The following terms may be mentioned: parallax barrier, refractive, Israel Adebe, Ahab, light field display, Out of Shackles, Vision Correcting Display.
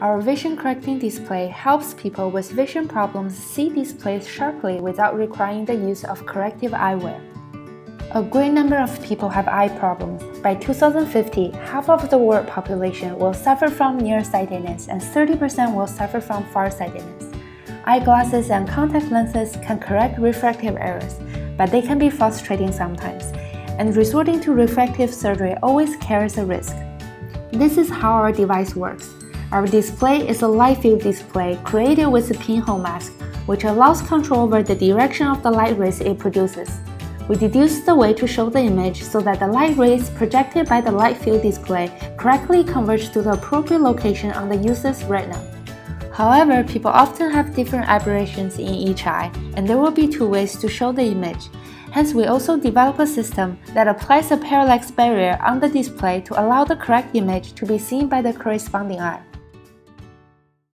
Our Vision Correcting Display helps people with vision problems see displays sharply without requiring the use of corrective eyewear. A great number of people have eye problems. By 2050, half of the world population will suffer from nearsightedness and 30% will suffer from farsightedness. Eyeglasses and contact lenses can correct refractive errors, but they can be frustrating sometimes, and resorting to refractive surgery always carries a risk. This is how our device works. Our display is a light field display created with a pinhole mask, which allows control over the direction of the light rays it produces. We deduce the way to show the image so that the light rays projected by the light field display correctly converge to the appropriate location on the user's retina. However, people often have different aberrations in each eye, and there will be two ways to show the image. Hence, we also develop a system that applies a parallax barrier on the display to allow the correct image to be seen by the corresponding eye.